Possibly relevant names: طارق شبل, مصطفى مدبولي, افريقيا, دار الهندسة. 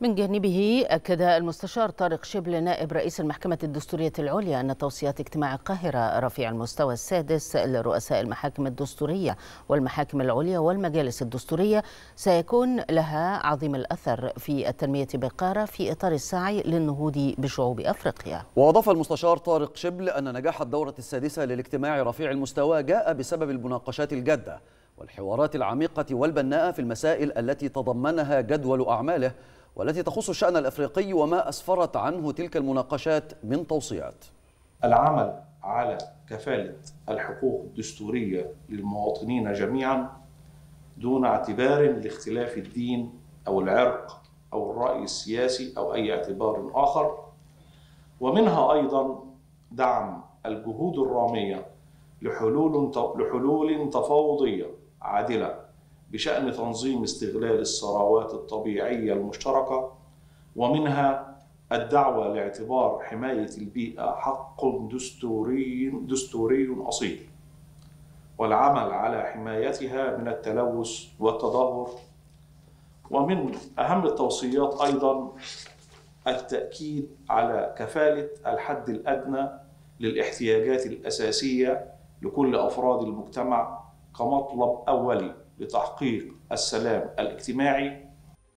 من جانبه أكد المستشار طارق شبل نائب رئيس المحكمة الدستورية العليا أن توصيات اجتماع القاهرة رفيع المستوى السادس لرؤساء المحاكم الدستورية والمحاكم العليا والمجالس الدستورية سيكون لها عظيم الأثر في التنمية بقارة في إطار السعي للنهوض بشعوب أفريقيا. وأضاف المستشار طارق شبل أن نجاح الدورة السادسة للاجتماع رفيع المستوى جاء بسبب المناقشات الجادة والحوارات العميقة والبناءة في المسائل التي تضمنها جدول أعماله والتي تخص الشأن الأفريقي وما أسفرت عنه تلك المناقشات من توصيات. العمل على كفالة الحقوق الدستورية للمواطنين جميعا دون اعتبار لاختلاف الدين أو العرق أو الرأي السياسي أو أي اعتبار آخر، ومنها أيضا دعم الجهود الرامية لحلول تفاوضية عادلة بشأن تنظيم استغلال الثروات الطبيعية المشتركة، ومنها الدعوة لاعتبار حماية البيئة حق دستوري أصيل والعمل على حمايتها من التلوث والتدهور. ومن أهم التوصيات أيضا التأكيد على كفالة الحد الأدنى للاحتياجات الأساسية لكل أفراد المجتمع كمطلب أولي لتحقيق السلام الاجتماعي